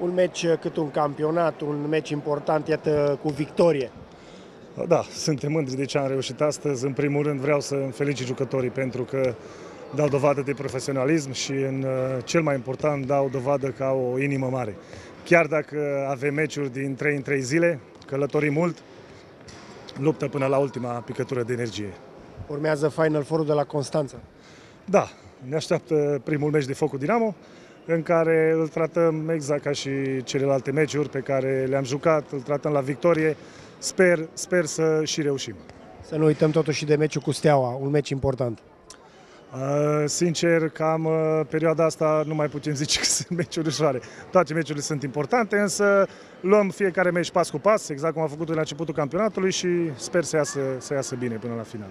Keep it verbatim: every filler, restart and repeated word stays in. un meci cât un campionat, un meci important, iată, cu victorie. Da, suntem mândri de ce am reușit astăzi. În primul rând vreau să felicit jucătorii pentru că dau dovadă de profesionalism și, în cel mai important, dau dovadă că au o inimă mare. Chiar dacă avem meciuri din trei în trei zile, călătorim mult, luptă până la ultima picătură de energie. Urmează Final Four-ul de la Constanța. Da, ne așteaptă primul meci de Focul Dinamo, în care îl tratăm exact ca și celelalte meciuri pe care le-am jucat, îl tratăm la victorie. Sper, sper să și reușim. Să nu uităm totuși de meciul cu Steaua, un meci important. Uh, sincer, cam uh, perioada asta nu mai putem zice că sunt meciuri ușoare. Toate meciurile sunt importante, însă luăm fiecare meci pas cu pas, exact cum am făcut la începutul campionatului și sper să iasă, să iasă bine până la final.